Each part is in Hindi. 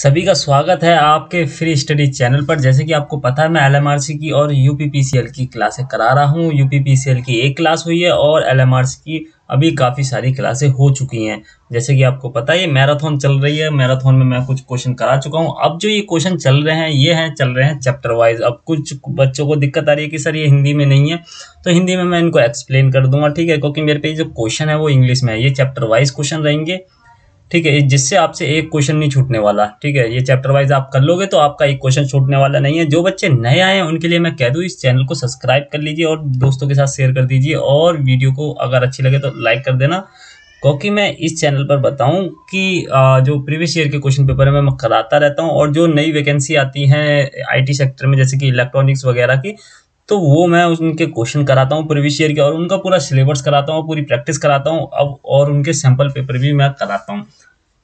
सभी का स्वागत है आपके फ्री स्टडी चैनल पर। जैसे कि आपको पता है, मैं एलएमआरसी की और यूपीपीसीएल की क्लासें करा रहा हूँ। यूपीपीसीएल की एक क्लास हुई है और एलएमआरसी की अभी काफ़ी सारी क्लासें हो चुकी हैं। जैसे कि आपको पता है, ये मैराथन चल रही है। मैराथन में मैं कुछ क्वेश्चन करा चुका हूँ। अब जो ये क्वेश्चन चल रहे हैं ये चल रहे हैं चैप्टर वाइज। अब कुछ बच्चों को दिक्कत आ रही है कि सर ये हिंदी में नहीं है, तो हिंदी में मैं इनको एक्सप्लेन कर दूंगा, ठीक है, क्योंकि मेरे पे जो क्वेश्चन है वो इंग्लिश में है। ये चैप्टर वाइज क्वेश्चन रहेंगे, ठीक है, जिससे आपसे एक क्वेश्चन नहीं छूटने वाला, ठीक है। ये चैप्टर वाइज आप कर लोगे तो आपका एक क्वेश्चन छूटने वाला नहीं है। जो बच्चे नए आए हैं उनके लिए मैं कह दूं, इस चैनल को सब्सक्राइब कर लीजिए और दोस्तों के साथ शेयर कर दीजिए, और वीडियो को अगर अच्छी लगे तो लाइक कर देना, क्योंकि मैं इस चैनल पर बताऊं कि जो प्रीवियस ईयर के क्वेश्चन पेपर है मैं कराता रहता हूँ, और जो नई वैकेंसी आती है IT सेक्टर में, जैसे कि इलेक्ट्रॉनिक्स वगैरह की, तो वो मैं उनके क्वेश्चन कराता हूँ प्रीवियस ईयर के, और उनका पूरा सिलेबस कराता हूँ, पूरी प्रैक्टिस कराता हूँ अब, और उनके सैम्पल पेपर भी मैं कराता हूँ,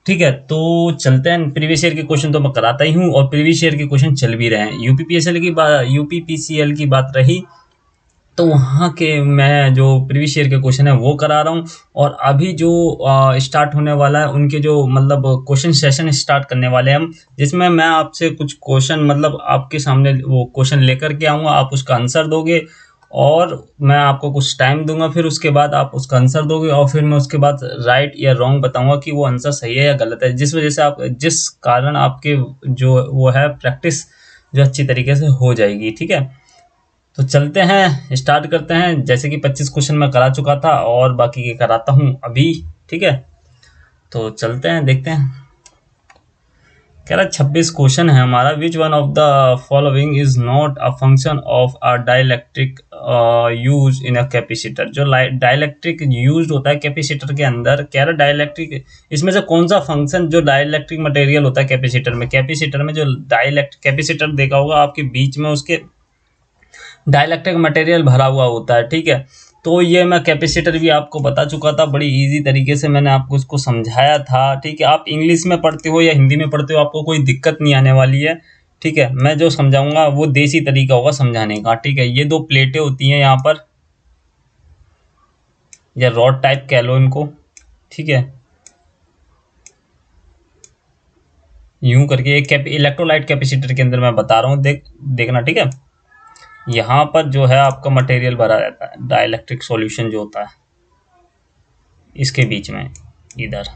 ठीक है। तो चलते हैं, प्रीवियस ईयर के क्वेश्चन तो मैं कराता ही हूँ और प्रीवियस ईयर के क्वेश्चन चल भी रहे हैं। यूपीपीसीएल की बात रही तो वहाँ के मैं जो प्रीवियस ईयर के क्वेश्चन है वो करा रहा हूँ, और अभी जो स्टार्ट होने वाला है उनके जो मतलब क्वेश्चन सेशन स्टार्ट करने वाले हैं हम, जिसमें मैं आपसे कुछ क्वेश्चन मतलब आपके सामने वो क्वेश्चन लेकर के आऊँगा, आप उसका आंसर दोगे और मैं आपको कुछ टाइम दूंगा, फिर उसके बाद आप उसका आंसर दोगे, और फिर मैं उसके बाद राइट या रॉन्ग बताऊँगा कि वो आंसर सही है या गलत है, जिस वजह से आप जिस कारण आपके जो वो है प्रैक्टिस जो अच्छी तरीके से हो जाएगी, ठीक है। तो चलते हैं, स्टार्ट करते हैं। जैसे कि 25 क्वेश्चन मैं करा चुका था और बाकी के कराता हूं अभी, ठीक है। तो चलते हैं, देखते हैं। कह रहा 26 क्वेश्चन है हमारा। Which one of the following is not a function of a dielectric use in a capacitor. जो डाइलेक्ट्रिक यूज होता है कैपेसिटर के अंदर, कह रहा डाइलेक्ट्रिक, इसमें से कौन सा फंक्शन जो डाइलेक्ट्रिक मटेरियल होता है कैपेसिटर में जो कैपेसिटर देखा होगा आपके बीच में उसके डाइलेक्ट्रिक मटेरियल भरा हुआ होता है, ठीक है। तो ये मैं कैपेसिटर भी आपको बता चुका था, बड़ी इजी तरीके से मैंने आपको इसको समझाया था, ठीक है। आप इंग्लिश में पढ़ते हो या हिंदी में पढ़ते हो आपको कोई दिक्कत नहीं आने वाली है, ठीक है। मैं जो समझाऊंगा वो देसी तरीका होगा समझाने का, ठीक है। ये दो प्लेटें होती हैं यहाँ पर, या रॉड टाइप कह लो इनको, ठीक है, यूं करके एक इलेक्ट्रोलाइट कैपेसिटर के अंदर मैं बता रहा हूँ, देखना, ठीक है। यहाँ पर जो है आपका मटेरियल भरा रहता है, डाइलेक्ट्रिक सॉल्यूशन जो होता है इसके बीच में इधर,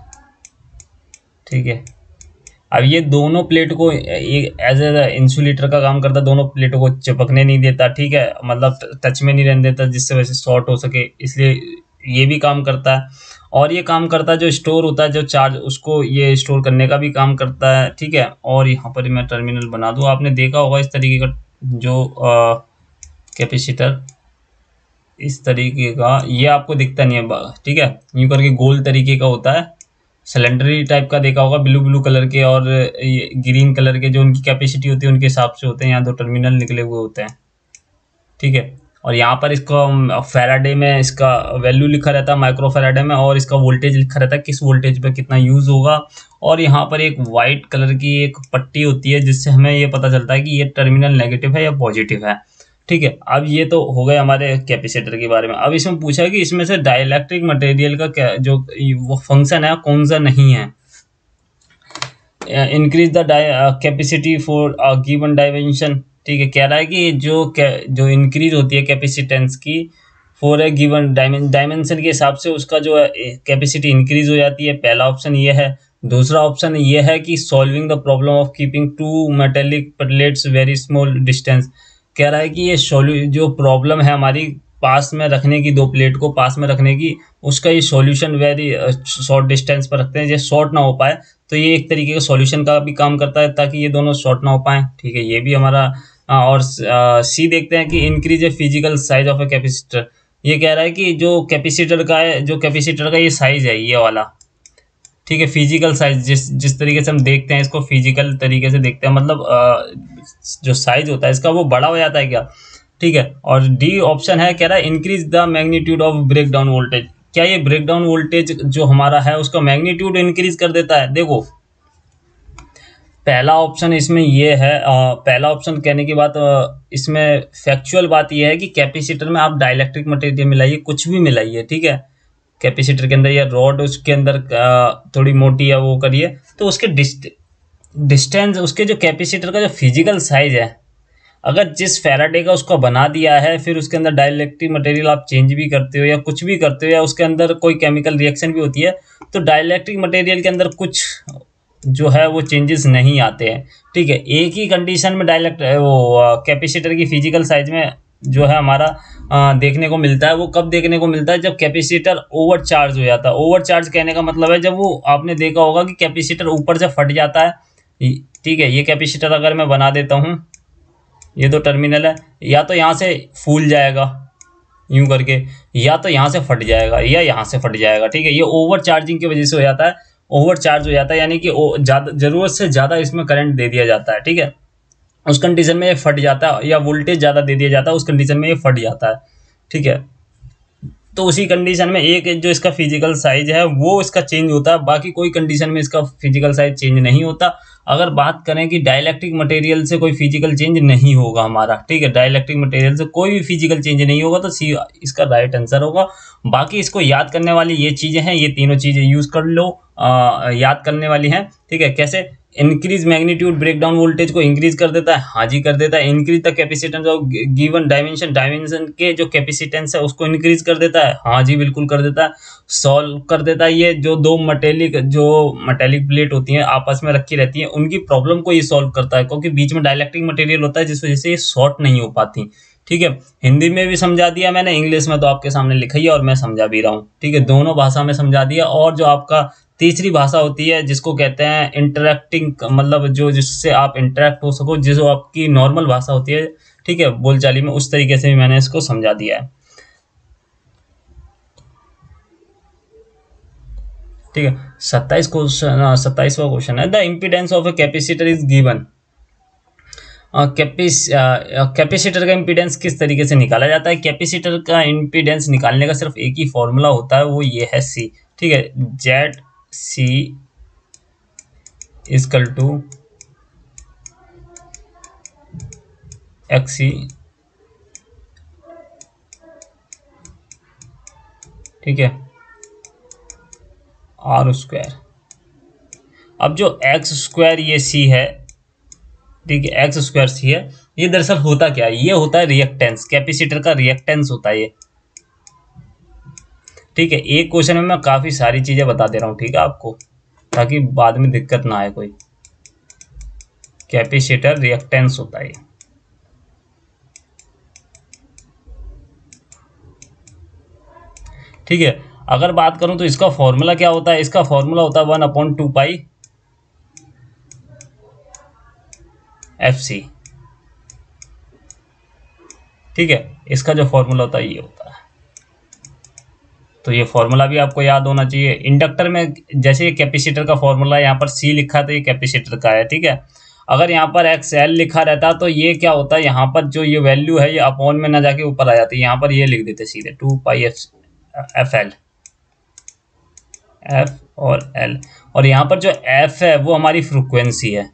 ठीक है। अब ये दोनों प्लेट को एज ए इंसुलेटर का काम करता है, दोनों प्लेटों को चिपकने नहीं देता, ठीक है, मतलब टच में नहीं रहने देता, जिससे वैसे शॉर्ट हो सके, इसलिए ये भी काम करता है। और ये काम करता है जो स्टोर होता है, जो चार्ज, उसको ये स्टोर करने का भी काम करता है, ठीक है। और यहाँ पर मैं टर्मिनल बना दूँ, आपने देखा होगा इस तरीके का जो कैपेसिटर, इस तरीके का, ये आपको दिखता नहीं है, ठीक है, यूँ करके गोल तरीके का होता है, सिलेंडरी टाइप का देखा होगा, ब्लू कलर के और ग्रीन कलर के, जो उनकी कैपेसिटी होती है उनके हिसाब से होते हैं। यहाँ दो टर्मिनल निकले हुए होते हैं, ठीक है। और यहाँ पर इसका फैराडे में इसका वैल्यू लिखा रहता है, माइक्रो फैराडे में, और इसका वोल्टेज लिखा रहता है, किस वोल्टेज पर कितना यूज़ होगा। और यहाँ पर एक वाइट कलर की एक पट्टी होती है जिससे हमें ये पता चलता है कि ये टर्मिनल नेगेटिव है या पॉजिटिव है, ठीक है। अब ये तो हो गए हमारे कैपेसिटर के बारे में। अब इसमें पूछा है कि इसमें से डाइलेक्ट्रिक मटेरियल का क्या जो वो फंक्शन है कौन सा नहीं है। Increase the capacity for given dimension, ठीक है। कह रहा है कि जो इंक्रीज होती है कैपेसिटेंस की फॉर ए गिवन डायमेंशन के हिसाब से उसका जो कैपेसिटी इंक्रीज हो जाती है। पहला ऑप्शन ये है। दूसरा ऑप्शन ये है कि solving the problem of keeping two metallic plates very small distance. कह रहा है कि ये जो प्रॉब्लम है हमारी पास में रखने की, दो प्लेट को पास में रखने की, उसका ये सॉल्यूशन वेरी शॉर्ट डिस्टेंस पर रखते हैं, जैसे शॉर्ट ना हो पाए, तो ये एक तरीके का सॉल्यूशन का भी काम करता है ताकि ये दोनों शॉर्ट ना हो पाएँ, ठीक है, ये भी हमारा। और सी देखते हैं कि increase a physical size of a capacitor. ये कह रहा है कि जो कैपेसिटर का ये साइज है ये वाला, ठीक है, फिजिकल साइज, जिस तरीके से हम देखते हैं इसको फिजिकल तरीके से देखते हैं, मतलब जो साइज होता है इसका वो बड़ा हो जाता है क्या, ठीक है। और डी ऑप्शन है, कह रहा है increase the magnitude of breakdown voltage. क्या ये ब्रेकडाउन वोल्टेज जो हमारा है उसका मैग्नीट्यूड इंक्रीज कर देता है। देखो पहला ऑप्शन इसमें ये है, पहला ऑप्शन कहने की बात इसमें फैक्चुअल बात यह है कि कैपेसिटर में आप डाइलेक्ट्रिक मटेरियल मिलाइए, कुछ भी मिलाइए, ठीक है, कैपेसिटर के अंदर या रॉड उसके अंदर थोड़ी मोटी या वो करिए तो उसके डिस्टेंस, उसके जो कैपेसिटर का जो फिजिकल साइज है, अगर जिस फैराडे का उसको बना दिया है, फिर उसके अंदर डाइलेक्ट्रिक मटेरियल आप चेंज भी करते हो या कुछ भी करते हो या उसके अंदर कोई केमिकल रिएक्शन भी होती है, तो डाइलेक्ट्रिक मटेरियल के अंदर कुछ जो है वो चेंजेस नहीं आते हैं। ठीक है, एक ही कंडीशन में कैपेसिटर की फिजिकल साइज में जो है हमारा देखने को मिलता है। वो कब देखने को मिलता है? जब कैपेसिटर ओवरचार्ज हो जाता है। ओवरचार्ज कहने का मतलब है जब वो आपने देखा होगा कि कैपेसिटर ऊपर से फट जाता है। ठीक है, ये कैपेसिटर अगर मैं बना देता हूँ, ये दो टर्मिनल है, या तो यहाँ से फूल जाएगा यूँ करके, या तो यहाँ से फट जाएगा, या यहाँ से फट जाएगा। ठीक है, ये ओवरचार्जिंग की वजह से हो जाता है, ओवरचार्ज हो जाता है, यानी कि ज़रूरत से ज़्यादा इसमें करंट दे दिया जाता है। ठीक है, उस कंडीशन में ये फट जाता है, या वोल्टेज ज़्यादा दे दिया जाता है, उस कंडीशन में ये फट जाता है। ठीक है, तो उसी कंडीशन में एक जो इसका फिजिकल साइज है वो इसका चेंज होता है, बाकी कोई कंडीशन में इसका फिजिकल साइज चेंज नहीं होता। अगर बात करें कि डाइलेक्ट्रिक मटेरियल से कोई फिजिकल चेंज नहीं होगा हमारा। ठीक है, डाइलेक्ट्रिक मटेरियल से कोई भी फिजिकल चेंज नहीं होगा, तो सी इसका राइट आंसर होगा। बाकी इसको याद करने वाली ये चीज़ें हैं, ये तीनों चीज़ें यूज़ कर लो, याद करने वाली हैं। ठीक है, कैसे? इंक्रीज मैग्नीट्यूड ब्रेकडाउन वोल्टेज को इंक्रीज कर देता है, हाँ जी कर देता है। Increase the capacitance of given dimension, dimension के जो कैपेसिटेंस है उसको इंक्रीज कर देता है, हाँ जी बिल्कुल कर देता है। सॉल्व कर देता है, ये जो दो मेटेलिक प्लेट होती हैं आपस में रखी रहती हैं, उनकी प्रॉब्लम को ये सॉल्व करता है, क्योंकि बीच में डाइलेक्ट्रिक मटेरियल होता है जिस वजह से ये शॉर्ट नहीं हो पाती। ठीक है, हिंदी में भी समझा दिया मैंने, इंग्लिश में तो आपके सामने लिखा ही है और मैं समझा भी रहा हूँ। ठीक है, दोनों भाषा में समझा दिया। और जो आपका तीसरी भाषा होती है जिसको कहते हैं इंटरेक्टिंग, मतलब जो जिससे आप इंटरेक्ट हो सको, जिसको आपकी नॉर्मल भाषा होती है, ठीक है, बोलचाली में, उस तरीके से भी मैंने इसको समझा दिया है। ठीक है, 27वां क्वेश्चन है, the impedance of a capacitor is given. Capacitor का इम्पीडेंस किस तरीके से निकाला जाता है? कैपेसिटर का इम्पीडेंस निकालने का सिर्फ एक ही फॉर्मूला होता है, वो ये है C। ठीक है, ZC = XC। ठीक है, R²। अब जो X² ये C है, ठीक है, X² C है, ये दरअसल होता क्या है? ये होता है रिएक्टेंस, कैपेसिटर का रिएक्टेंस होता है ये। ठीक है, एक क्वेश्चन में मैं काफ़ी सारी चीज़ें बता दे रहा हूँ, ठीक है, आपको, ताकि बाद में दिक्कत ना आए कोई। कैपेसिटर रिएक्टेंस होता है। ठीक है, अगर बात करूँ तो इसका फॉर्मूला क्या होता है? इसका फॉर्मूला होता है 1/2πfc। ठीक है, इसका जो फॉर्मूला होता है ये होता है, तो ये फॉर्मूला भी आपको याद होना चाहिए। इंडक्टर में जैसे ये कैपेसिटर का फॉर्मूला यहाँ पर C लिखा है, तो ये कैपेसिटर का है। ठीक है, अगर यहाँ पर XL लिखा रहता तो ये क्या होता है, यहाँ पर जो ये वैल्यू है ये अपॉन में ना जाके ऊपर आ जाती है, यहाँ पर ये लिख देते सीधे 2πfL, F और L, और यहाँ पर जो F है वो हमारी फ्रिक्वेंसी है।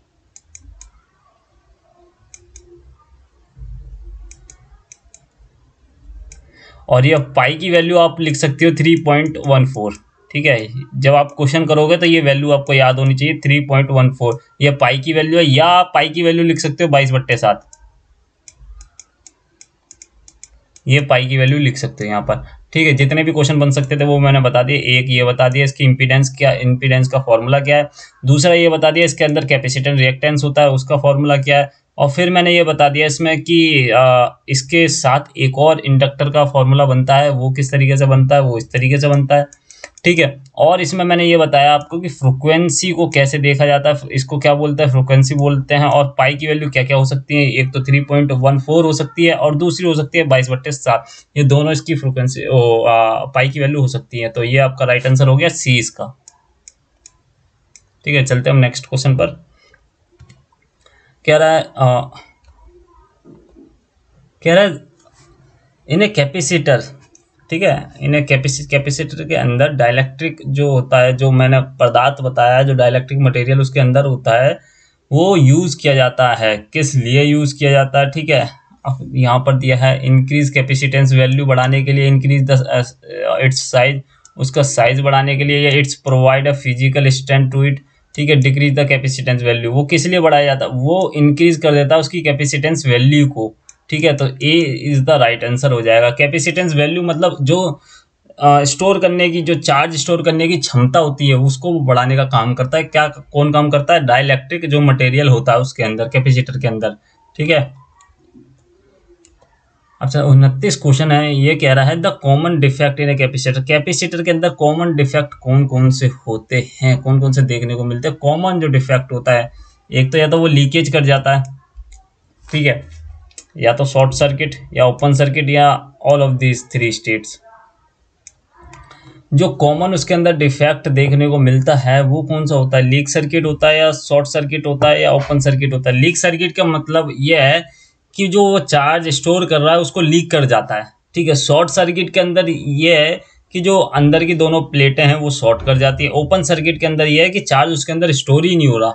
और ये पाई की वैल्यू आप लिख सकते हो 3.14। ठीक है, जब आप क्वेश्चन करोगे तो ये वैल्यू आपको याद होनी चाहिए, 3.14 ये पाई की वैल्यू है, या आप पाई की वैल्यू लिख सकते हो 22/7। ये पाई की वैल्यू लिख सकते हो यहाँ पर। ठीक है, जितने भी क्वेश्चन बन सकते थे वो मैंने बता दिए। एक ये बता दिया इसकी इम्पीडेंस का फॉर्मूला क्या है, दूसरा ये बता दिया इसके अंदर कैपेसिटर रिएक्टेंस होता है उसका फॉर्मूला क्या है, और फिर मैंने ये बता दिया इसमें कि इसके साथ एक और इंडक्टर का फॉर्मूला बनता है, वो किस तरीके से बनता है, वो इस तरीके से बनता है। ठीक है, और इसमें मैंने ये बताया आपको कि फ्रिक्वेंसी को कैसे देखा जाता है, इसको क्या बोलते हैं, फ्रिक्वेंसी बोलते हैं। और पाई की वैल्यू क्या क्या हो सकती है, एक तो 3.14 हो सकती है और दूसरी हो सकती है 22/7, ये दोनों इसकी फ्रिक्वेंसी पाई की वैल्यू हो सकती है। तो ये आपका राइट आंसर हो गया C इसका। ठीक है, चलते हम नेक्स्ट क्वेश्चन पर। कह रहा है इन ए कैपेसिटर, ठीक है, इन ए कैपेसिटर के अंदर डाइलेक्ट्रिक जो होता है, जो मैंने पदार्थ बताया जो डाइलेक्ट्रिक मटेरियल उसके अंदर होता है, वो यूज़ किया जाता है, किस लिए यूज़ किया जाता है? ठीक है, अब यहाँ पर दिया है इंक्रीज कैपेसिटेंस, वैल्यू बढ़ाने के लिए, इंक्रीज द इट्स साइज, उसका साइज बढ़ाने के लिए, या its provide a physical stand to it. ठीक है, डिक्रीज द कैपेसिटेंस वैल्यू। वो किस लिए बढ़ाया जाता, वो इंक्रीज कर देता है उसकी कैपेसिटेंस वैल्यू को। ठीक है, तो A is the right answer हो जाएगा। कैपेसिटेंस वैल्यू मतलब जो स्टोर करने की, जो चार्ज स्टोर करने की क्षमता होती है उसको बढ़ाने का काम करता है। क्या कौन काम करता है? डाइलेक्ट्रिक जो मटेरियल होता है उसके अंदर, कैपेसिटर के अंदर। ठीक है, अच्छा 29 क्वेश्चन है, ये कह रहा है the common defect in a capacitor. Capacitor के अंदर कॉमन डिफेक्ट कौन कौन से होते हैं, कौन कौन से देखने को मिलते हैं? कॉमन जो डिफेक्ट होता है, एक तो या तो वो लीकेज कर जाता है, ठीक है, या तो शॉर्ट सर्किट या ओपन सर्किट या all of these three states. जो कॉमन उसके अंदर डिफेक्ट देखने को मिलता है वो कौन सा होता है? लीक सर्किट होता है या शॉर्ट सर्किट होता है या ओपन सर्किट होता है। लीक सर्किट का मतलब ये है कि जो वो चार्ज स्टोर कर रहा है उसको लीक कर जाता है। ठीक है, शॉर्ट सर्किट के अंदर ये है कि जो अंदर की दोनों प्लेटें हैं वो शॉर्ट कर जाती है। ओपन सर्किट के अंदर ये है कि चार्ज उसके अंदर स्टोर ही नहीं हो रहा।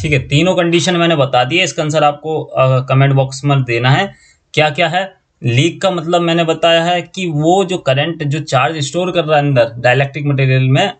ठीक है, तीनों कंडीशन मैंने बता दी है, इसका आंसर आपको कमेंट बॉक्स में देना है। क्या क्या है? लीक का मतलब मैंने बताया है कि वो जो करंट जो चार्ज स्टोर कर रहा है अंदर डाइलेक्ट्रिक मटेरियल में,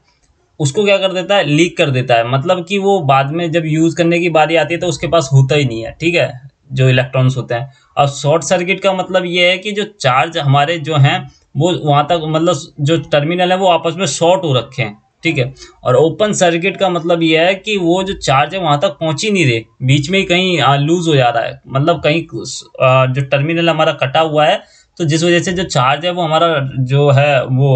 उसको क्या कर देता है? लीक कर देता है। मतलब कि वो बाद में जब यूज़ करने की बारी आती है तो उसके पास होता ही नहीं है, ठीक है, जो इलेक्ट्रॉन्स होते हैं। अब शॉर्ट सर्किट का मतलब ये है कि जो चार्ज हमारे जो हैं वो वहाँ तक, मतलब जो टर्मिनल है वो आपस में शॉर्ट हो रखे हैं। ठीक है, और ओपन सर्किट का मतलब यह है कि वो जो चार्ज है वहाँ तक पहुँच ही नहीं रहे, बीच में ही कहीं लूज़ हो जा रहा है। मतलब कहीं जो टर्मिनल हमारा कटा हुआ है, तो जिस वजह से जो चार्ज है वो हमारा जो है वो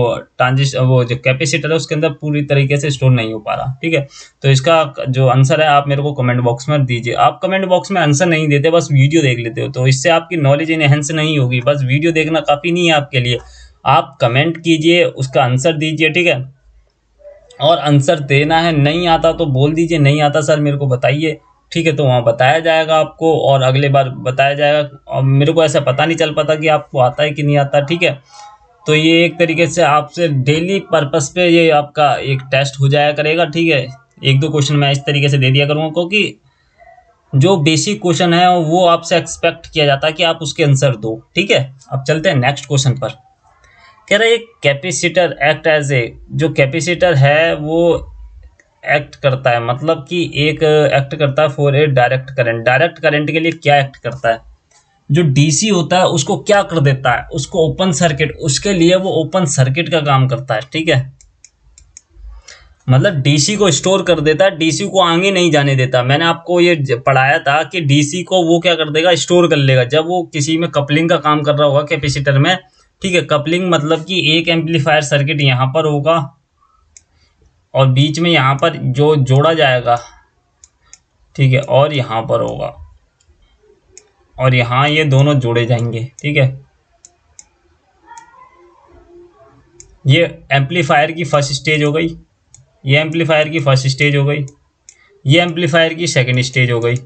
वो जो कैपेसिटर है उसके अंदर पूरी तरीके से स्टोर नहीं हो पा रहा। ठीक है, तो इसका जो आंसर है आप मेरे को कमेंट बॉक्स में दीजिए। आप कमेंट बॉक्स में आंसर नहीं देते, बस वीडियो देख लेते हो, तो इससे आपकी नॉलेज एनहांस नहीं होगी। बस वीडियो देखना काफ़ी नहीं है आपके लिए, आप कमेंट कीजिए, उसका आंसर दीजिए। ठीक है, और आंसर देना है, नहीं आता तो बोल दीजिए नहीं आता सर मेरे को बताइए। ठीक है, तो वहाँ बताया जाएगा आपको, और अगले बार बताया जाएगा। और मेरे को ऐसा पता नहीं चल पाता कि आपको आता है कि नहीं आता। ठीक है, तो ये एक तरीके से आपसे डेली पर्पस पे ये आपका एक टेस्ट हो जाया करेगा। ठीक है, एक दो क्वेश्चन मैं इस तरीके से दे दिया करूँगा, क्योंकि जो बेसिक क्वेश्चन है वो आपसे एक्सपेक्ट किया जाता है कि आप उसके आंसर दो। ठीक है, अब चलते हैं नेक्स्ट क्वेश्चन पर। कह रहा है कैपेसिटर एक्ट एज ए, जो कैपेसिटर है वो एक्ट करता है, मतलब कि एक एक्ट करता है for a direct current. Direct current के लिए क्या एक्ट करता है? जो डीसी होता है उसको क्या कर देता है? उसको ओपन सर्किट, उसके लिए वो ओपन सर्किट का काम करता है। ठीक है, मतलब डीसी को स्टोर कर देता है, डीसी को आगे नहीं जाने देता। मैंने आपको ये पढ़ाया था कि डीसी को वो क्या कर देगा? स्टोर कर लेगा। जब वो किसी में कपलिंग का काम कर रहा होगा कैपेसिटर में, ठीक है, कपलिंग मतलब कि एक एम्पलीफायर सर्किट यहाँ पर होगा और बीच में यहाँ पर जो जोड़ा जाएगा, ठीक है, और यहाँ पर होगा और यहाँ ये दोनों जोड़े जाएंगे। ठीक है, ये एम्पलीफायर की फर्स्ट स्टेज हो गई, ये एम्पलीफायर की फर्स्ट स्टेज हो गई, ये एम्पलीफायर की सेकंड स्टेज हो गई।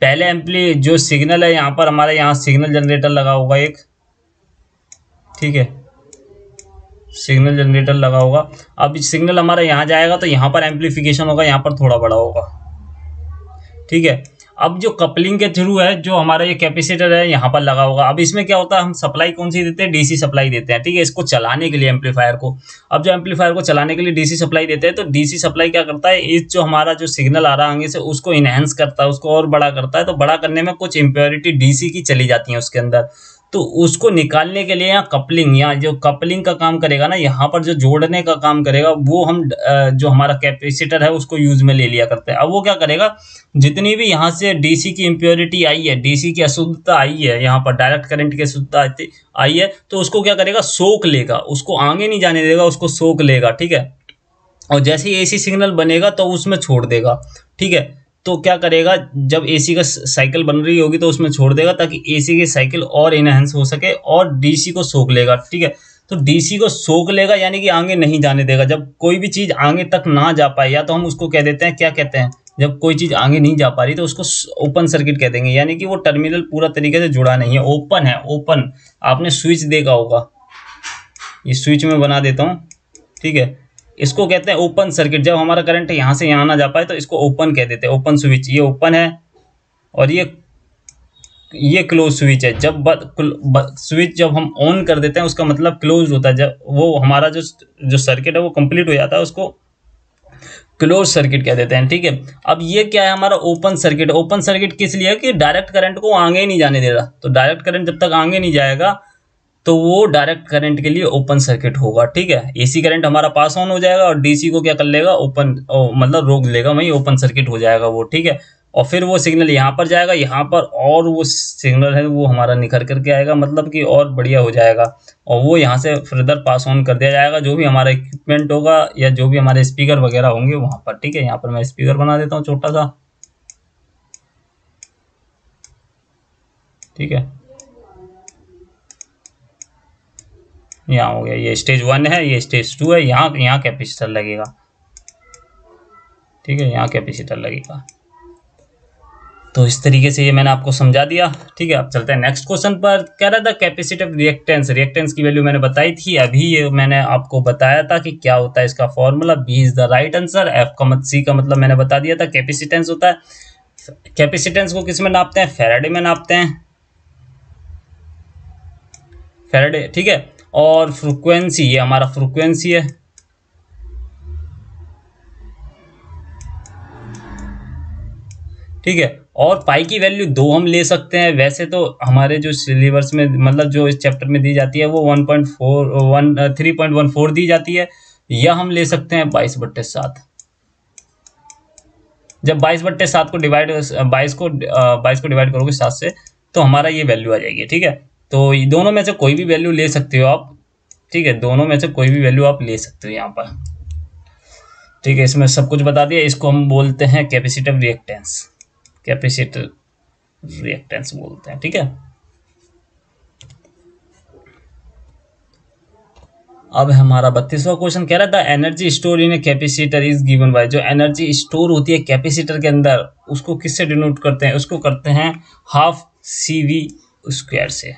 पहले जो सिग्नल है यहाँ पर, हमारे यहाँ सिग्नल जनरेटर लगा होगा एक, ठीक है, सिग्नल जनरेटर लगा होगा। अब सिग्नल हमारा यहाँ जाएगा तो यहाँ पर एम्पलीफिकेशन होगा, यहाँ पर थोड़ा बड़ा होगा। ठीक है, अब जो कपलिंग के थ्रू है जो हमारा ये कैपेसिटर है यहाँ पर लगा होगा। अब इसमें क्या होता है, हम सप्लाई कौन सी देते हैं? डीसी सप्लाई देते हैं। ठीक है, इसको चलाने के लिए एम्पलीफायर को। अब जो एम्पलीफायर को चलाने के लिए डीसी सप्लाई देते हैं, तो डीसी सप्लाई क्या करता है? इस जो हमारा जो सिग्नल आ रहा है आगे से उसको इनहेंस करता है, उसको और बड़ा करता है। तो बड़ा करने में कुछ इंप्योरिटी डीसी की चली जाती है उसके अंदर, तो उसको निकालने के लिए यहाँ कपलिंग, यहाँ जो कपलिंग का काम करेगा ना, यहाँ पर जो जोड़ने का काम करेगा, वो हम जो हमारा कैपेसिटर है उसको यूज़ में ले लिया करते हैं। अब वो क्या करेगा, जितनी भी यहाँ से डीसी की इम्प्योरिटी आई है, डीसी की अशुद्धता आई है, यहाँ पर डायरेक्ट करंट की अशुद्धता आई है, तो उसको क्या करेगा? सोख लेगा, उसको आगे नहीं जाने देगा, उसको सोख लेगा। ठीक है, और जैसे ही एसी सिग्नल बनेगा तो उसमें छोड़ देगा। ठीक है, तो क्या करेगा, जब एसी का साइकिल बन रही होगी तो उसमें छोड़ देगा, ताकि एसी की साइकिल और इनहेंस हो सके, और डीसी को सोख लेगा। ठीक है, तो डीसी को सोख लेगा यानी कि आगे नहीं जाने देगा। जब कोई भी चीज़ आगे तक ना जा पाए, या तो हम उसको कह देते हैं, क्या कहते हैं, जब कोई चीज़ आगे नहीं जा पा रही तो उसको ओपन सर्किट कह देंगे, यानी कि वो टर्मिनल पूरा तरीके से जुड़ा नहीं है, ओपन है। ओपन आपने स्विच देखा होगा, ये स्विच में बना देता हूँ, ठीक है, इसको कहते हैं ओपन सर्किट। जब हमारा करंट यहाँ से यहाँ ना जा पाए तो इसको ओपन कह देते हैं, ओपन स्विच। ये ओपन है और ये क्लोज स्विच है। जब स्विच जब हम ऑन कर देते हैं उसका मतलब क्लोज होता है, जब वो हमारा जो सर्किट है वो कंप्लीट हो जाता है, उसको क्लोज सर्किट कह देते हैं, ठीक है। अब ये क्या है हमारा ओपन सर्किट। ओपन सर्किट किस लिए है कि डायरेक्ट करंट को आगे ही नहीं जाने दे रहा, तो डायरेक्ट करंट जब तक आगे नहीं जाएगा तो वो डायरेक्ट करंट के लिए ओपन सर्किट होगा, ठीक है। एसी करंट हमारा पास ऑन हो जाएगा और डीसी को क्या कर लेगा, ओपन मतलब रोक लेगा, वहीं ओपन सर्किट हो जाएगा वो, ठीक है। और फिर वो सिग्नल यहाँ पर जाएगा, यहाँ पर, और वो सिग्नल है वो हमारा निखर करके आएगा, मतलब कि और बढ़िया हो जाएगा, और वो यहाँ से फर्दर पास ऑन कर दिया जाएगा जो भी हमारा इक्विपमेंट होगा या जो भी हमारे स्पीकर वगैरह होंगे वहाँ पर, ठीक है। यहाँ पर मैं स्पीकर बना देता हूँ छोटा सा, ठीक है। यहाँ हो गया, ये स्टेज 1 है, ये स्टेज 2 है। यहाँ कैपेसिटर लगेगा, ठीक है, यहाँ कैपेसिटर लगेगा। तो इस तरीके से ये मैंने आपको समझा दिया, ठीक है। अब चलते हैं नेक्स्ट क्वेश्चन पर। कह रहा था कैपेसिटिव रिएक्टेंस, रिएक्टेंस की वैल्यू मैंने बताई थी अभी, ये मैंने आपको बताया था कि क्या होता है इसका formula. B is the right answer. F का मत, सी का मतलब मैंने बता दिया था, कैपेसिटेंस होता है। कैपेसिटेंस को किस में नापते हैं, फैराडे में नापते हैं, फैराडे, ठीक है। और फ्रीक्वेंसी, ये हमारा फ्रीक्वेंसी है, ठीक है। और पाई की वैल्यू 2 हम ले सकते हैं। वैसे तो हमारे जो सिलेबस में मतलब जो इस चैप्टर में दी जाती है वो 3.14 दी जाती है, या हम ले सकते हैं 22/7। जब 22/7 को डिवाइड, 22 को डिवाइड करोगे 7 से तो हमारा ये वैल्यू आ जाएगी, ठीक है। तो दोनों में से कोई भी वैल्यू ले सकते हो आप, ठीक है, दोनों में से कोई भी वैल्यू आप ले सकते हो यहाँ पर, ठीक है। इसमें सब कुछ बता दिया। इसको हम बोलते हैं कैपेसिटिव रिएक्टेंस, कैपेसिटर रिएक्टेंस बोलते हैं, ठीक है। अब हमारा 32वां क्वेश्चन कह रहा था energy store in a capacitor is given by. जो एनर्जी स्टोर होती है कैपेसिटर के अंदर उसको किससे डिनोट करते हैं, उसको करते हैं 12CV² से।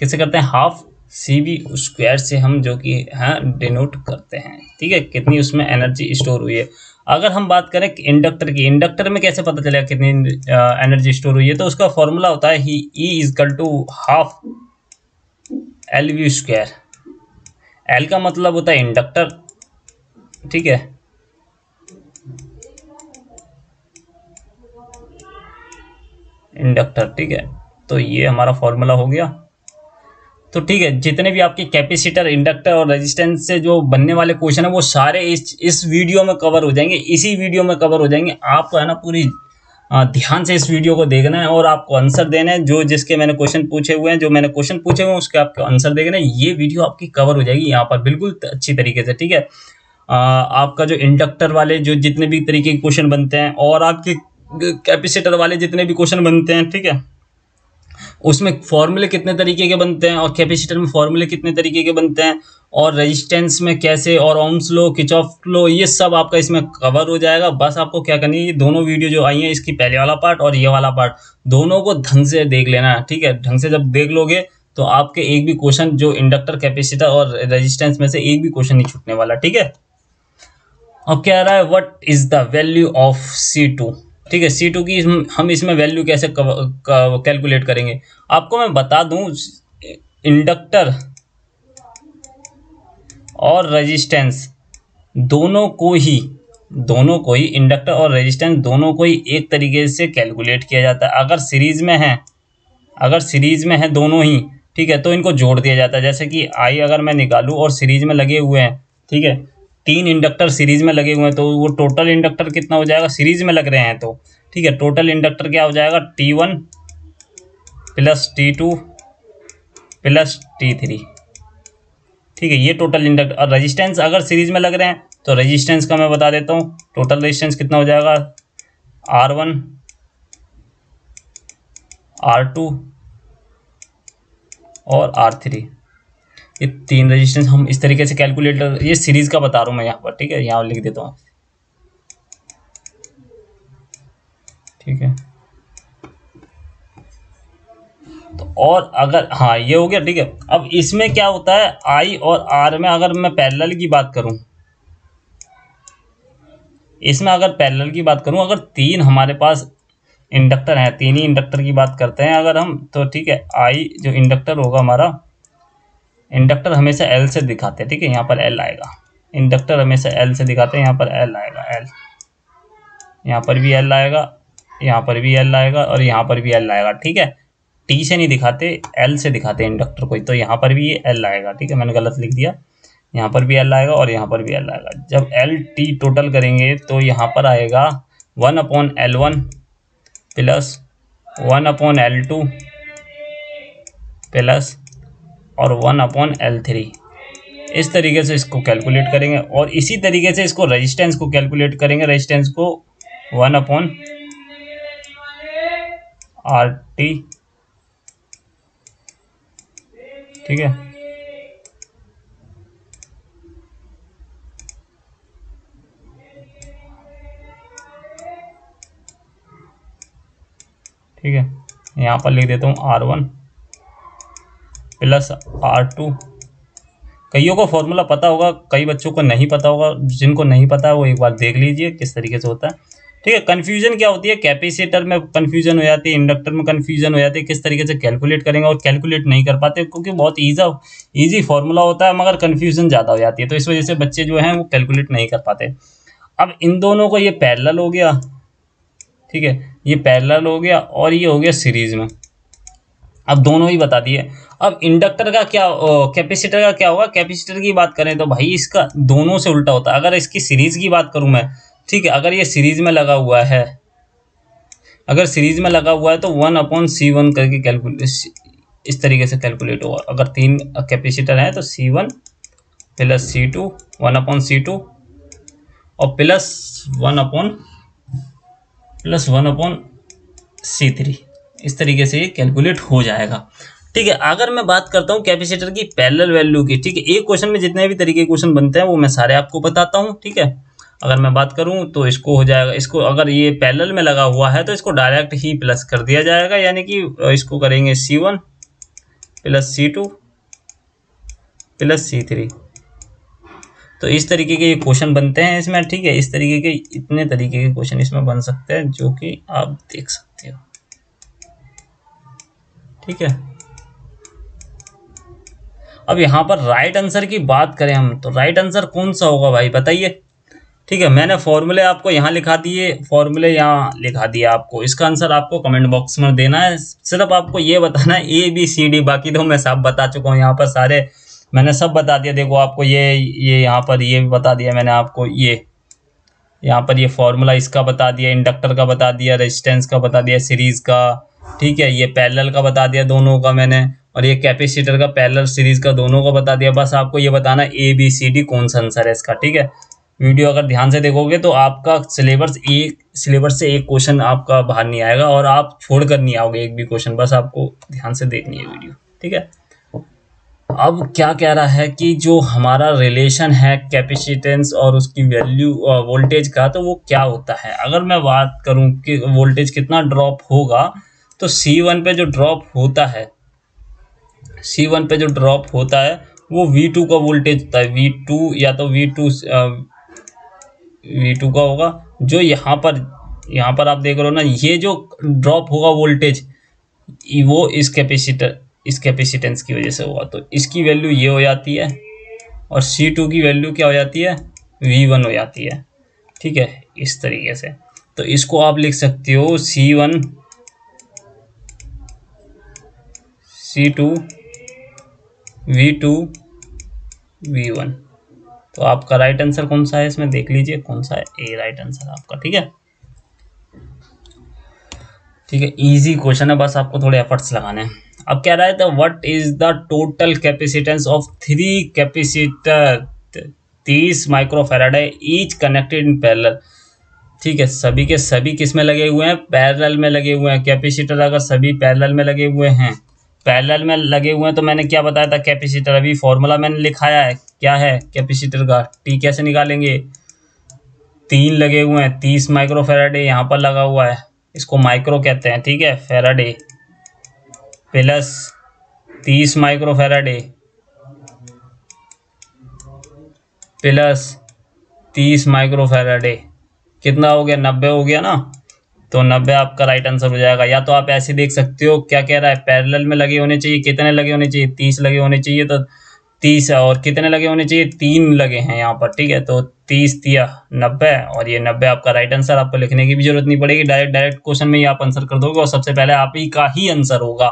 कैसे करते हैं, 12CV² से हम जो कि हैं डिनोट करते हैं, ठीक है, कितनी उसमें एनर्जी स्टोर हुई है। अगर हम बात करें इंडक्टर की, इंडक्टर में कैसे पता चलेगा कितनी एनर्जी स्टोर हुई है, तो उसका फॉर्मूला होता है E = ½ LV²। एल का मतलब होता है इंडक्टर, ठीक है, इंडक्टर, ठीक है। तो ये हमारा फॉर्मूला हो गया। तो ठीक है, जितने भी आपके कैपेसिटर, इंडक्टर और रेजिस्टेंस से जो बनने वाले क्वेश्चन है वो सारे इस वीडियो में कवर हो जाएंगे, इसी वीडियो में कवर हो जाएंगे। आपको है ना पूरी ध्यान से इस वीडियो को देखना है और आपको आंसर देना है, जो जिसके मैंने क्वेश्चन पूछे हुए हैं, जो मैंने क्वेश्चन पूछे हुए हैं उसके आपको आंसर देना है। ये वीडियो आपकी कवर हो जाएगी यहाँ पर बिल्कुल अच्छी तरीके से, ठीक है। आपका जो इंडक्टर वाले जो जितने भी तरीके के क्वेश्चन बनते हैं और आपके कैपेसिटर वाले जितने भी क्वेश्चन बनते हैं, ठीक है, उसमें फॉर्मूले कितने तरीके के बनते हैं और कैपेसिटर में फॉर्मूले कितने तरीके के बनते हैं और रेजिस्टेंस में कैसे और ओम्स लॉ, किर्चॉफ लॉ, ये सब आपका इसमें कवर हो जाएगा। बस आपको क्या करनी है, ये दोनों वीडियो जो आई हैं, इसकी पहले वाला पार्ट और ये वाला पार्ट, दोनों को ढंग से देख लेना, ठीक है। ढंग से जब देख लोगे तो आपके एक भी क्वेश्चन जो इंडक्टर, कैपेसिटर और रेजिस्टेंस में से एक भी क्वेश्चन नहीं छूटने वाला, ठीक है। अब क्या रहा है, what is the value of C2, ठीक है। C2 की हम इसमें वैल्यू कैसे कैलकुलेट करेंगे, आपको मैं बता दूं। इंडक्टर और रेजिस्टेंस दोनों को ही इंडक्टर और रेजिस्टेंस दोनों को ही एक तरीके से कैलकुलेट किया जाता है। अगर सीरीज में है दोनों ही, ठीक है, तो इनको जोड़ दिया जाता है। जैसे कि आई अगर मैं निकालूं और सीरीज में लगे हुए हैं, ठीक है, 3 इंडक्टर सीरीज में लगे हुए हैं, तो वो टोटल इंडक्टर कितना हो जाएगा, सीरीज में लग रहे हैं तो, ठीक है, टोटल इंडक्टर क्या हो जाएगा, T1 + T2 + T3, ठीक है, ये टोटल इंडक्टर। और रेजिस्टेंस अगर सीरीज में लग रहे हैं तो रेजिस्टेंस का मैं बता देता हूँ, टोटल रेजिस्टेंस कितना हो जाएगा, R1, R2 और R3, ये 3 रेजिस्टेंस हम इस तरीके से कैलकुलेट कर, ये सीरीज का बता रहा हूँ मैं यहाँ पर, ठीक है, यहाँ लिख देता हूँ, ठीक है। तो और अगर, हाँ, ये हो गया, ठीक है। अब इसमें क्या होता है, आई और आर में अगर मैं पैरेलल की बात करूं, अगर 3 हमारे पास इंडक्टर हैं, 3 ही इंडक्टर की बात करते हैं अगर हम, तो ठीक है, आई जो इंडक्टर होगा हमारा, इंडक्टर हमेशा L से दिखाते हैं, ठीक है, यहाँ पर L आएगा, इंडक्टर हमेशा एल से दिखाते हैं, यहाँ पर एल आएगा, एल, यहाँ पर भी एल आएगा, यहाँ पर भी एल आएगा और यहाँ पर भी एल आएगा। ठीक है, टी से नहीं दिखाते, एल से दिखाते हैं इंडक्टर को, तो यहाँ पर भी एल आएगा। ठीक है, मैंने गलत लिख दिया, यहाँ पर भी एल आएगा और यहाँ पर भी एल आएगा। जब एल टी टोटल करेंगे तो यहाँ पर आएगा 1/L1 प्लस 1/L2 प्लस और 1/L3। इस तरीके से इसको कैलकुलेट करेंगे और इसी तरीके से इसको रेजिस्टेंस को कैलकुलेट करेंगे। रेजिस्टेंस को 1/RT, ठीक है, ठीक है, यहाँ पर लिख देता हूँ R1 प्लस R2। कईयों को फॉर्मूला पता होगा, कई बच्चों को नहीं पता होगा, जिनको नहीं पता है वो एक बार देख लीजिए किस तरीके से होता है। ठीक है, कन्फ्यूजन क्या होती है, कैपेसिटर में कन्फ्यूजन हो जाती है, इंडक्टर में कन्फ्यूजन हो जाती है, किस तरीके से कैलकुलेट करेंगे और कैलकुलेट नहीं कर पाते क्योंकि बहुत ईजी फॉर्मूला होता है मगर कन्फ्यूजन ज़्यादा हो जाती है, तो इस वजह से बच्चे जो हैं वो कैलकुलेट नहीं कर पाते। अब इन दोनों को, ये पैरेलल हो गया, ठीक है, ये पैरेलल हो गया और ये हो गया सीरीज में। अब दोनों ही बता दिए। अब इंडक्टर का क्या, कैपेसिटर का क्या होगा। कैपेसिटर की बात करें तो भाई इसका दोनों से उल्टा होता है। अगर इसकी सीरीज की बात करूं मैं, ठीक है, अगर ये सीरीज में लगा हुआ है, अगर सीरीज में लगा हुआ है तो 1/C1 करके कैलकुलेट, इस तरीके से कैलकुलेट होगा। अगर 3 कैपेसिटर हैं तो C1 प्लस C2 1/C2 और प्लस 1/C3, इस तरीके से ये कैलकुलेट हो जाएगा। ठीक है, अगर मैं बात करता हूँ कैपेसिटर की पैरेलल वैल्यू की, ठीक है, एक क्वेश्चन में जितने भी तरीके क्वेश्चन बनते हैं वो मैं सारे आपको बताता हूँ। ठीक है, अगर मैं बात करूँ तो इसको हो जाएगा, इसको अगर ये पैरेलल में लगा हुआ है तो इसको डायरेक्ट ही प्लस कर दिया जाएगा, यानी कि इसको करेंगे C1 plus C2 plus C3। तो इस तरीके के ये क्वेश्चन बनते हैं इसमें। ठीक है, इस तरीके के इतने तरीके के क्वेश्चन इसमें बन सकते हैं जो कि आप देख सकते हो। ठीक है, अब यहाँ पर राइट आंसर की बात करें हम तो राइट आंसर कौन सा होगा भाई बताइए। ठीक है, मैंने फॉर्मूले आपको यहाँ लिखा दिए, फॉर्मूले यहाँ लिखा दिया आपको। इसका आंसर आपको कमेंट बॉक्स में देना है, सिर्फ आपको ये बताना है ABCD। बाकी तो मैं सब बता चुका हूँ, यहाँ पर सारे मैंने सब बता दिया। देखो आपको ये यहाँ पर ये भी बता दिया मैंने आपको, ये यहाँ पर ये फॉर्मूला इसका बता दिया, इंडक्टर का बता दिया, रेजिस्टेंस का बता दिया, सीरीज़ का, ठीक है, ये पैरेलल का बता दिया दोनों का मैंने, और ये कैपेसिटर का पैरेलल सीरीज़ का दोनों का बता दिया। बस आपको ये बताना ABCD कौन सा आंसर है इसका। ठीक है, वीडियो अगर ध्यान से देखोगे तो आपका सिलेबस से एक क्वेश्चन आपका बाहर नहीं आएगा और आप छोड़ कर नहीं आओगे एक भी क्वेश्चन। बस आपको ध्यान से देखनी है वीडियो। ठीक है, अब क्या कह रहा है कि जो हमारा रिलेशन है कैपेसिटेंस और उसकी वैल्यू वोल्टेज का, तो वो क्या होता है। अगर मैं बात करूं कि वोल्टेज कितना ड्रॉप होगा तो C1 पे जो ड्रॉप होता है, C1 पे जो ड्रॉप होता है वो V2 का वोल्टेज होता है। V2 या तो V2 का होगा जो यहाँ पर आप देख रहे हो ना, ये जो ड्रॉप होगा वोल्टेज वो इस कैपेसिटेंस की वजह से होगा, तो इसकी वैल्यू ये हो जाती है और C2 की वैल्यू क्या हो जाती है, V1 हो जाती है। ठीक है, इस तरीके से तो इसको आप लिख सकते हो C1 C2 V2 V1। तो आपका राइट आंसर कौन सा है इसमें देख लीजिए कौन सा है, ए राइट आंसर आपका। ठीक है, ठीक है, इजी क्वेश्चन है, बस आपको थोड़े एफर्ट्स लगाने हैं। अब कह रहा है तो what is the total capacitance of 3 capacitor 30 microfarad each connected in parallel. ठीक है, सभी के सभी किस में लगे हुए हैं, पैरेलल में लगे हुए हैं। कैपेसिटर अगर सभी पैरेलल में लगे हुए हैं, पैरेलल में लगे हुए हैं तो मैंने क्या बताया था, कैपेसिटर। अभी फॉर्मूला मैंने लिखाया है क्या है कैपेसिटर का, टी कैसे निकालेंगे, 3 लगे हुए हैं, 30 माइक्रोफैराड यहाँ पर लगा हुआ है, इसको माइक्रो कहते हैं, ठीक है, farad plus 30 microfarad plus 30 microfarad कितना हो गया, 90 हो गया ना, तो 90 आपका राइट आंसर हो जाएगा। या तो आप ऐसे देख सकते हो, क्या कह रहा है, पैरेलल में लगे होने चाहिए, कितने लगे होने चाहिए, 30 लगे होने चाहिए, तो 30 और कितने लगे होने चाहिए, 3 लगे हैं यहाँ पर। ठीक है, तो 30 तिया 90 और ये 90 आपका राइट आंसर। आपको लिखने की भी जरूरत नहीं पड़ेगी, डायरेक्ट क्वेश्चन में ही आप आंसर कर दोगे और सबसे पहले आप ही का ही आंसर होगा।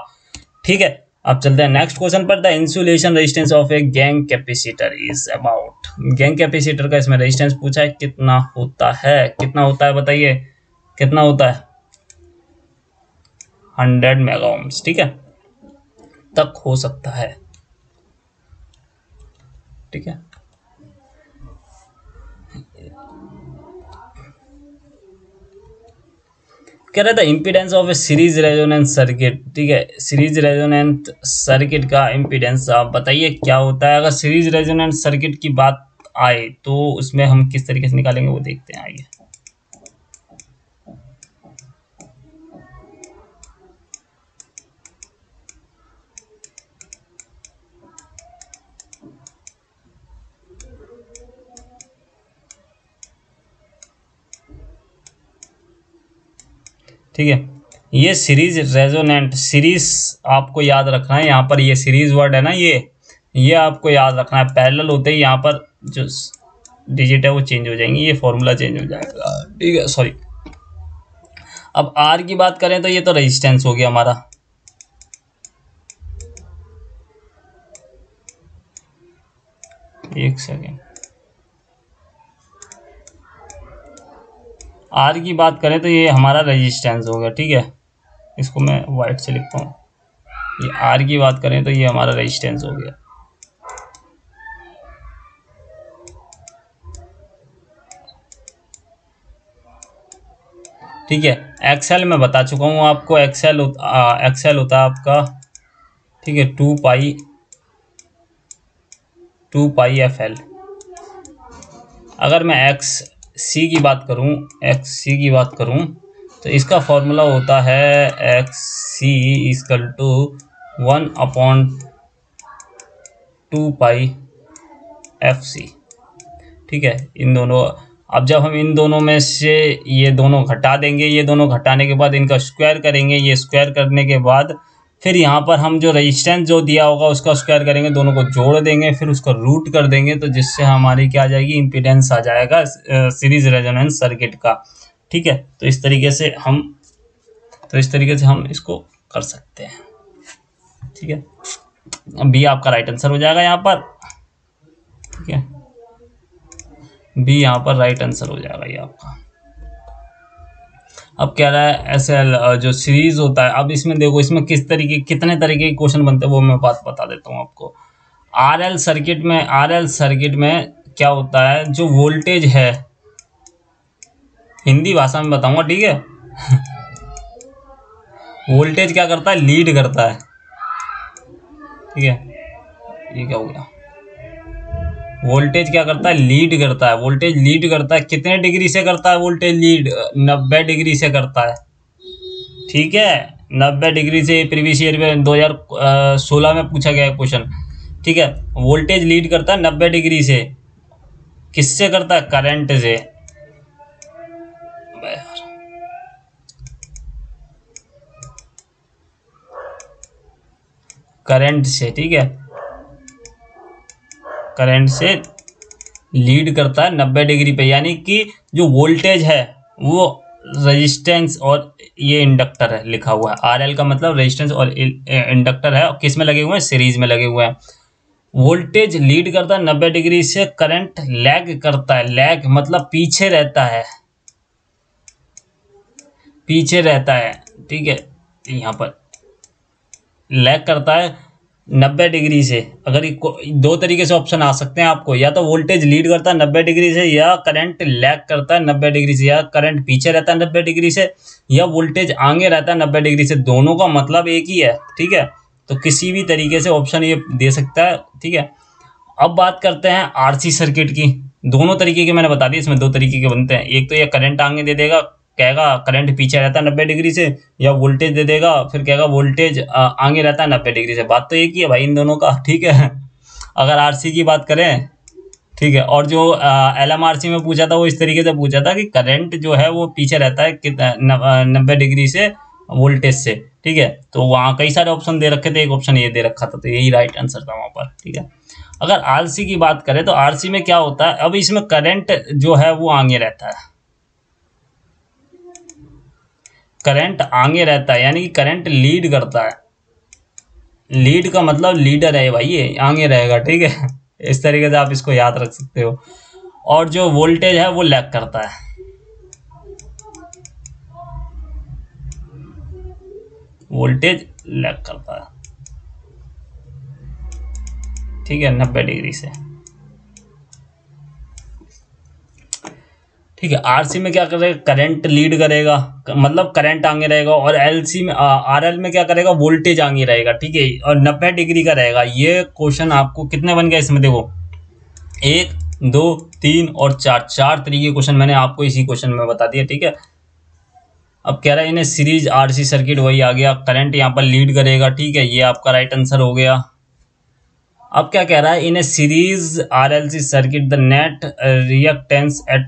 ठीक है, अब चलते हैं नेक्स्ट क्वेश्चन पर। The insulation resistance of a gang capacitor is about, gang capacitor का इसमें रेजिस्टेंस पूछा है कितना होता है, कितना होता है बताइए, कितना होता है 100 मेगा ओम्स। ठीक है, तक हो सकता है। ठीक है, कह रहा था impedance of a series resonance circuit. ठीक है, सीरीज रेजोनेंस सर्किट का इम्पीडेंस आप बताइए क्या होता है। अगर सीरीज रेजोनेंस सर्किट की बात आए तो उसमें हम किस तरीके से निकालेंगे वो देखते हैं। आइए, ठीक है, ये सीरीज रेजोनेंट, सीरीज आपको याद रखना है यहाँ पर, ये सीरीज वर्ड है ना, ये आपको याद रखना है। पैरेलल होते ही यहाँ पर जो डिजिट है वो चेंज हो जाएंगे, ये फॉर्मूला चेंज हो जाएगा। ठीक है, सॉरी। अब आर की बात करें तो ये तो रेजिस्टेंस हो गया हमारा। एक सेकेंड, आर की बात करें तो ये हमारा रेजिस्टेंस हो गया। ठीक है, इसको मैं वाइट से लिखता हूँ। ये आर की बात करें तो ये हमारा रेजिस्टेंस हो गया। ठीक है, एक्सएल में बता चुका हूँ आपको, एक्सएल होता है आपका, ठीक है, 2 पाई एफ एल। अगर मैं एक्स सी की बात करूं तो इसका फॉर्मूला होता है x c = 1/2 पाई f c। ठीक है, इन दोनों, अब जब हम इन दोनों में से ये दोनों घटा देंगे, ये दोनों घटाने के बाद इनका स्क्वायर करेंगे, ये स्क्वायर करने के बाद फिर यहाँ पर हम जो रेजिस्टेंस जो दिया होगा उसका स्क्वायर करेंगे, दोनों को जोड़ देंगे, फिर उसका रूट कर देंगे, तो जिससे हमारी क्या आ जाएगी, इम्पीडेंस आ जाएगा सीरीज रेजोनेंस सर्किट का। ठीक है, तो इस तरीके से हम इसको कर सकते हैं। ठीक है, बी आपका राइट आंसर हो जाएगा यहाँ पर। ठीक है, बी यहाँ पर राइट आंसर हो जाएगा ये आपका। अब कह रहा है एसएल जो सीरीज होता है, अब इसमें देखो इसमें कितने तरीके के क्वेश्चन बनते हैं वो मैं बात बता देता हूँ आपको। आरएल सर्किट में, क्या होता है, जो वोल्टेज है, हिंदी भाषा में बताऊँगा, ठीक है, वोल्टेज क्या करता है, लीड करता है। ठीक है, ये क्या हो गया, वोल्टेज क्या करता है, लीड करता है। वोल्टेज लीड करता है कितने डिग्री से करता है, वोल्टेज लीड 90 डिग्री से करता है। ठीक है, 90 डिग्री से, प्रीवियस ईयर में 2016 में पूछा गया है क्वेश्चन। ठीक है, वोल्टेज लीड करता है 90 डिग्री से, किससे करता है, करंट से। ठीक है, करंट से लीड करता है 90 डिग्री पे, यानी कि जो वोल्टेज है वो रेजिस्टेंस और ये इंडक्टर है लिखा हुआ है। आरएल का मतलब रेजिस्टेंस और इंडक्टर है, किस में लगे हुए हैं, सीरीज में लगे हुए हैं। वोल्टेज लीड करता है 90 डिग्री से, करंट लैग करता है, लैग मतलब पीछे रहता है, ठीक है, यहाँ पर लैग करता है 90 डिग्री से। अगर दो तरीके से ऑप्शन आ सकते हैं आपको, या तो वोल्टेज लीड करता है 90 डिग्री से, या करंट लैग करता है 90 डिग्री से, या करंट पीछे रहता है 90 डिग्री से, या वोल्टेज आगे रहता है 90 डिग्री से। दोनों का मतलब एक ही है। ठीक है, तो किसी भी तरीके से ऑप्शन ये दे सकता है। ठीक है, अब बात करते हैं आरसी सर्किट की। दोनों तरीके के मैंने बता दिए, इसमें दो तरीके के बनते हैं। एक तो यह करंट आगे दे देगा, कहेगा करंट पीछे रहता है 90 डिग्री से, या वोल्टेज दे देगा फिर कहेगा वोल्टेज आगे रहता है 90 डिग्री से। बात तो एक ही है भाई इन दोनों का। ठीक है, अगर आरसी की बात करें, ठीक है, और जो एलएमआरसी में पूछा था वो इस तरीके से पूछा था कि करंट जो है वो पीछे रहता है 90 डिग्री से वोल्टेज से। ठीक है, तो वहाँ कई सारे ऑप्शन दे रखे थे, एक ऑप्शन ये दे रखा था, तो यही राइट आंसर था वहाँ पर। ठीक है, अगर आरसी की बात करें तो आरसी में क्या होता है, अब इसमें करंट जो है वो आगे रहता है, करंट आगे रहता है, यानी कि करंट लीड करता है। लीड का मतलब लीडर है भाई, ये आगे रहेगा, ठीक है, इस तरीके से आप इसको याद रख सकते हो। और जो वोल्टेज है वो लैग करता है, वोल्टेज लैग करता है, ठीक है, 90 डिग्री से, ठीक है। आरसी में क्या करेगा, करंट लीड करेगा, मतलब करंट आगे रहेगा, और एलसी में आरएल में क्या करेगा, वोल्टेज आगे रहेगा, ठीक है, और 90 डिग्री का रहेगा। ये क्वेश्चन आपको कितने बन गए, इसमें देखो 1, 2, 3 और 4, 4 तरीके क्वेश्चन मैंने आपको इसी क्वेश्चन में बता दिया, ठीक है। अब कह रहा है इन्हें सीरीज आरसी सर्किट, वही आ गया, करंट यहाँ पर लीड करेगा, ठीक है, ये आपका राइट आंसर हो गया। अब क्या कह रहा है, in a series RLC circuit the net reactance at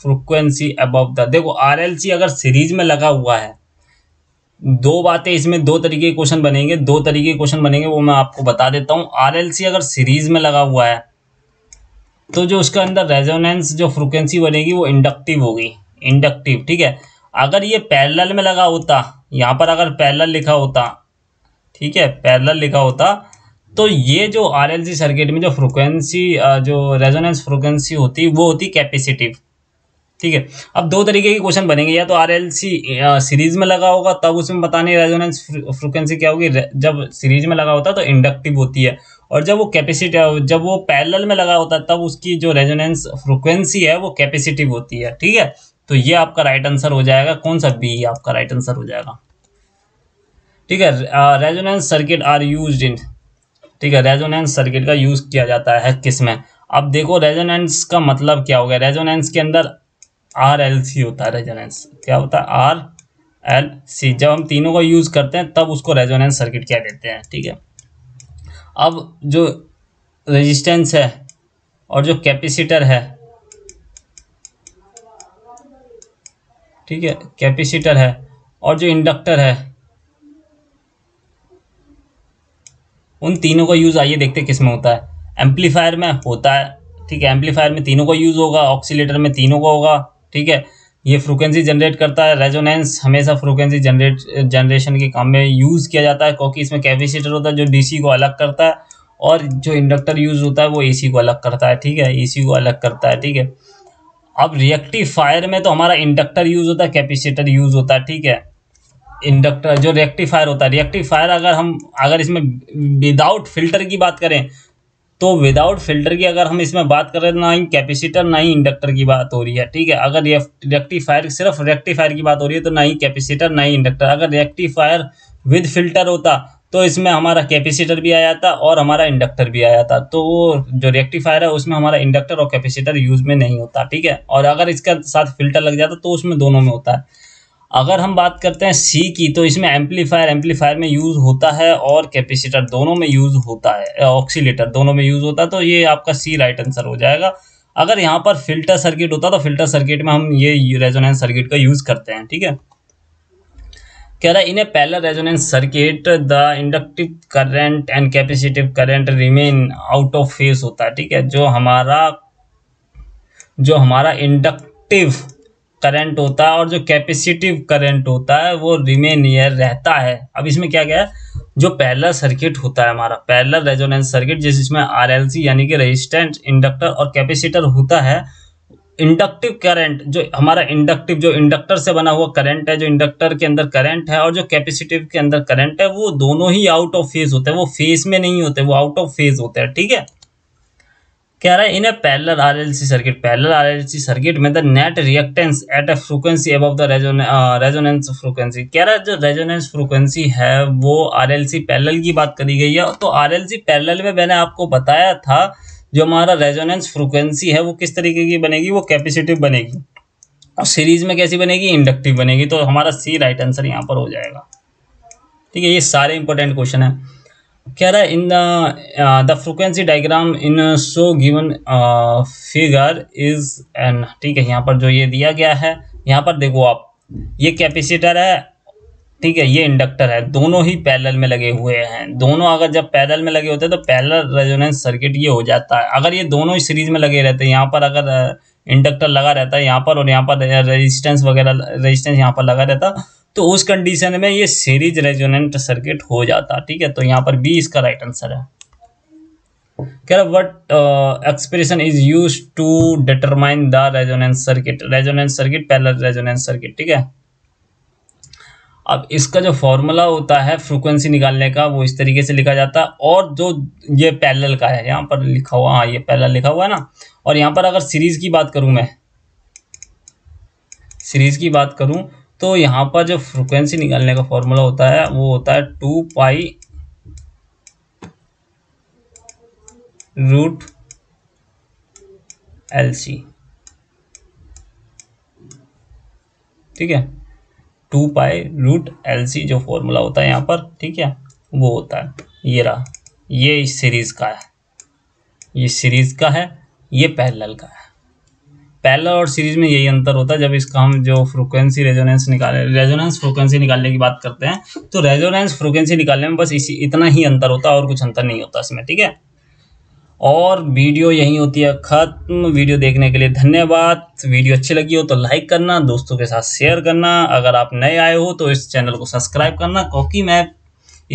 frequency above the, देखो आरएलसी अगर सीरीज में लगा हुआ है, दो बातें इसमें, दो तरीके के क्वेश्चन बनेंगे, वो मैं आपको बता देता हूँ। आरएलसी अगर सीरीज में लगा हुआ है तो जो उसका अंदर रेजोनेंस जो फ्रिक्वेंसी बनेगी वो इंडक्टिव होगी, इंडक्टिव, ठीक है। अगर ये पैरेलल में लगा होता, यहाँ पर अगर पैरेलल लिखा होता, ठीक है, पैरेलल लिखा होता, तो ये जो आरएलसी सर्किट में जो फ्रिक्वेंसी, जो रेजोनेंस फ्रिक्वेंसी होती वो होती कैपेसिटिव, ठीक है। अब दो तरीके के क्वेश्चन बनेंगे, या तो आरएलसी सीरीज में लगा होगा तब उसमें बताने रेजोनेंस फ्रिक्वेंसी क्या होगी, जब सीरीज में लगा होता तो इंडक्टिव होती है, और जब वो कैपेसिटिव, जब वो पैरेलल में लगा होता तब उसकी जो रेजोनेंस फ्रिक्वेंसी है वो कैपेसिटिव होती है, ठीक है। तो ये आपका राइट आंसर हो जाएगा, कौन सा, बी आपका राइट आंसर हो जाएगा, ठीक है। Resonance circuit are used in, ठीक है, रेजोनेंस सर्किट का यूज़ किया जाता है किसमें। अब देखो रेजोनेंस का मतलब क्या हो गया, रेजोनेंस के अंदर आर एल सी होता है, रेजोनेंस क्या होता है, आर एल सी, जब हम तीनों को यूज़ करते हैं तब उसको रेजोनेंस सर्किट क्या देते हैं, ठीक है। अब जो रेजिस्टेंस है और जो कैपेसिटर है, ठीक है, कैपेसिटर है और जो इंडक्टर है, उन तीनों का यूज़ आइए देखते हैं किस में होता है। एम्पलीफायर में होता है, ठीक है, एम्पलीफायर में तीनों का यूज़ होगा, ऑक्सीलेटर में तीनों का होगा, ठीक है। ये फ्रिक्वेंसी जनरेट करता है, रेजोनेंस हमेशा फ्रिक्वेंसी जनरेशन के काम में यूज़ किया जाता है, क्योंकि इसमें कैपेसिटर होता है जो डीसी को अलग करता है, और जो इंडक्टर यूज़ होता है वो एसी को अलग करता है, ठीक है, एसी को अलग करता है, ठीक है। अब रिएक्टिफायर में तो हमारा इंडक्टर यूज़ होता है, कैपेसिटर यूज़ होता है, ठीक है, इंडक्टर जो रेक्टिफायर होता है। रेक्टिफायर अगर हम, अगर इसमें विदाउट फिल्टर की बात करें तो विदाउट फिल्टर की अगर हम इसमें बात करें, ना ही कैपेसिटर ना ही इंडक्टर की बात हो रही है, ठीक है। अगर रेक्टिफायर, सिर्फ रेक्टिफायर की बात हो रही है तो ना ही कैपेसिटर ना ही इंडक्टर। अगर रेक्टिफायर विद फिल्टर होता तो इसमें हमारा कैपेसिटर भी आ जाता और हमारा इंडक्टर भी आ जाता, तो वो जो रेक्टिफायर है उसमें हमारा इंडक्टर और कैपेसिटर यूज़ में नहीं होता, ठीक है। और अगर इसका साथ फिल्टर लग जाता तो उसमें दोनों में होता है। अगर हम बात करते हैं सी की, तो इसमें एम्पलीफायर में यूज़ होता है और कैपेसिटर दोनों में यूज़ होता है, ऑक्सीलेटर दोनों में यूज़ होता है, तो ये आपका सी राइट आंसर हो जाएगा। अगर यहाँ पर फिल्टर सर्किट होता तो फिल्टर सर्किट में हम ये रेजोनेंस सर्किट का यूज़ करते हैं, ठीक है। कह रहा है इन्हें पहला resonance circuit the inductive current and capacitive current remain out of phase होता है, ठीक है। जो हमारा इंडक्टिव करंट होता है और जो कैपेसिटिव करंट होता है वो रिमेन नियर रहता है। अब इसमें क्या क्या है, जो पैरेलल सर्किट होता है हमारा, पैरेलल रेजोनेंस सर्किट जिसमें आरएलसी यानी कि रेजिस्टेंस, इंडक्टर और कैपेसिटर होता है। इंडक्टिव करंट जो हमारा इंडक्टिव, जो इंडक्टर से बना हुआ करंट है, जो इंडक्टर के अंदर करंट है और जो कैपेसिटिव के अंदर करंट है, वो दोनों ही आउट ऑफ फेज होते हैं, वो फेज में नहीं होते, वो आउट ऑफ फेज होते हैं, ठीक है। कह रहा है in a parallel RLC circuit, parallel RLC circuit में the net reactance at a frequency above the resonance frequency. कह रहा है जो रेजोनेंस फ्रीक्वेंसी है वो आरएलसी पैरेलल की बात करी गई है, तो आरएलसी पैरेलल में मैंने आपको बताया था जो हमारा रेजोनेंस फ्रीक्वेंसी है वो किस तरीके की बनेगी, वो कैपेसिटिव बनेगी, और सीरीज में कैसी बनेगी, इंडक्टिव बनेगी, तो हमारा सी राइट आंसर यहाँ पर हो जाएगा, ठीक है। ये सारे इंपॉर्टेंट क्वेश्चन है। कह रहा है in the frequency diagram in show given figure is an, ठीक है, यहाँ पर जो ये दिया गया है, यहाँ पर देखो आप, ये कैपेसिटर है ठीक है, ये इंडक्टर है, दोनों ही पैरेलल में लगे हुए हैं। दोनों अगर जब पैरेलल में लगे होते हैं तो पैरेलल रेजोनेंस सर्किट ये हो जाता है। अगर ये दोनों ही सीरीज में लगे रहते हैं, यहाँ पर अगर इंडक्टर लगा रहता है यहाँ पर, और यहाँ पर रेजिस्टेंस वगैरह रेजिस्टेंस यहाँ पर लगा रहता, तो उस कंडीशन में ये सीरीज रेजोनेंट सर्किट हो जाता। ठीक है, तो यहाँ पर बी इसका राइट आंसर है। कह रहा what expression is use to determine the resonance circuit, resonance circuit parallel resonance circuit. ठीक है, अब इसका जो फॉर्मूला होता है फ्रीक्वेंसी निकालने का वो इस तरीके से लिखा जाता है, और जो ये पैरेलल का है यहाँ पर लिखा हुआ, हाँ ये पैरेलल लिखा हुआ है ना, और यहाँ पर अगर सीरीज की बात करूँ, मैं सीरीज की बात करूँ तो यहाँ पर जो फ्रीक्वेंसी निकालने का फॉर्मूला होता है वो होता है 2 पाई रूट LC। ठीक है, 2 पाई रूट LC जो फॉर्मूला होता है यहाँ पर, ठीक है, वो होता है ये रहा, ये इस सीरीज का है, ये सीरीज का है, ये पैरेलल का है। पैरेलल और सीरीज में यही अंतर होता है। जब इसका हम जो फ्रीक्वेंसी रेजोनेंस निकाले, रेजोनेंस फ्रीक्वेंसी निकालने की बात करते हैं, तो रेजोनेंस फ्रीक्वेंसी निकालने में बस इसी इतना ही अंतर होता है, और कुछ अंतर नहीं होता इसमें। ठीक है, और वीडियो यहीं होती है ख़त्म। वीडियो देखने के लिए धन्यवाद। वीडियो अच्छी लगी हो तो लाइक करना, दोस्तों के साथ शेयर करना। अगर आप नए आए हो तो इस चैनल को सब्सक्राइब करना, क्योंकि मैं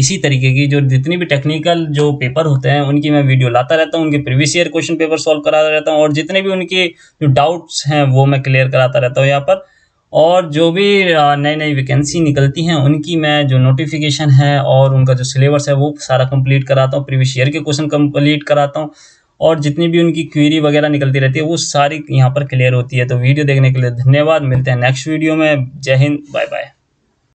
इसी तरीके की जो जितनी भी टेक्निकल जो पेपर होते हैं उनकी मैं वीडियो लाता रहता हूं, उनके previous year question paper solve कराता रहता हूं, और जितने भी उनके जो डाउट्स हैं वो मैं क्लियर कराता रहता हूं यहाँ पर। और जो भी नई नई वैकेंसी निकलती हैं उनकी मैं जो नोटिफिकेशन है और उनका जो सिलेबस है वो सारा कंप्लीट कराता हूँ, प्रीवियस ईयर के क्वेश्चन कंप्लीट कराता हूँ, और जितनी भी उनकी क्वेरी वगैरह निकलती रहती है वो सारी यहाँ पर क्लियर होती है। तो वीडियो देखने के लिए धन्यवाद, मिलते हैं नेक्स्ट वीडियो में। जय हिंद, बाय बाय।